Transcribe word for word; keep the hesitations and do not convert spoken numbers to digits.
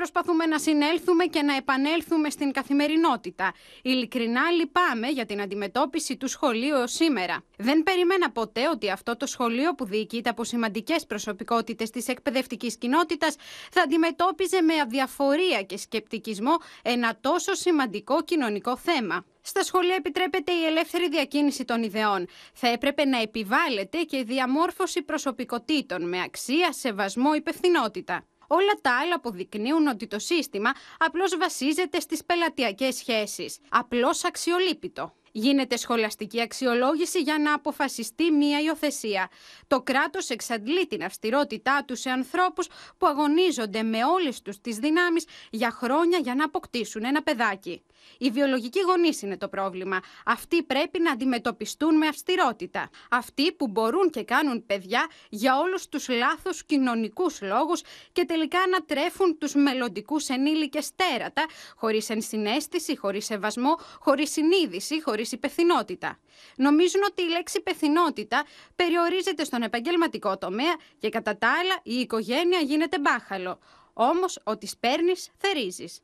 προσπαθούμε να συνέλθουμε και να επανέλθουμε στην καθημερινότητα. Ειλικρινά λυπάμαι για την αντιμετώπιση του σχολείου ως σήμερα. Δεν περιμένα ποτέ ότι αυτό το σχολείο που διοικείται από σημαντικές προσωπικότητες της εκπαιδευτικής κοινότητας θα αντιμετώπιζε με αδιαφορία και σκεπτικισμό ένα τόσο σημαντικό κοινωνικό θέμα. Στα σχολεία επιτρέπεται η ελεύθερη διακίνηση των ιδεών. Θα έπρεπε να επιβάλλεται και η διαμόρφωση προσωπικότητων με αξία, σεβασμό, υπευθυνότητα. Όλα τα άλλα αποδεικνύουν ότι το σύστημα απλώς βασίζεται στις πελατειακές σχέσεις. Απλώς αξιολείπητο. Γίνεται σχολαστική αξιολόγηση για να αποφασιστεί μία υιοθεσία. Το κράτος εξαντλεί την αυστηρότητά του σε ανθρώπους που αγωνίζονται με όλες τους τις δυνάμεις για χρόνια για να αποκτήσουν ένα παιδάκι. Οι βιολογικοί γονείς είναι το πρόβλημα. Αυτοί πρέπει να αντιμετωπιστούν με αυστηρότητα. Αυτοί που μπορούν και κάνουν παιδιά για όλους τους λάθος κοινωνικούς λόγους και τελικά να τρέφουν τους μελλοντικούς ενήλικες τέρατα, χωρίς ενσυναίσθηση, χωρίς σεβασμό, χωρίς συνείδηση, χωρίς υπευθυνότητα. Νομίζουν ότι η λέξη υπευθυνότητα περιορίζεται στον επαγγελματικό τομέα και κατά τα άλλα η οικογένεια γίνεται μπάχαλο. Όμως ό,τι σπέρνεις θερίζεις.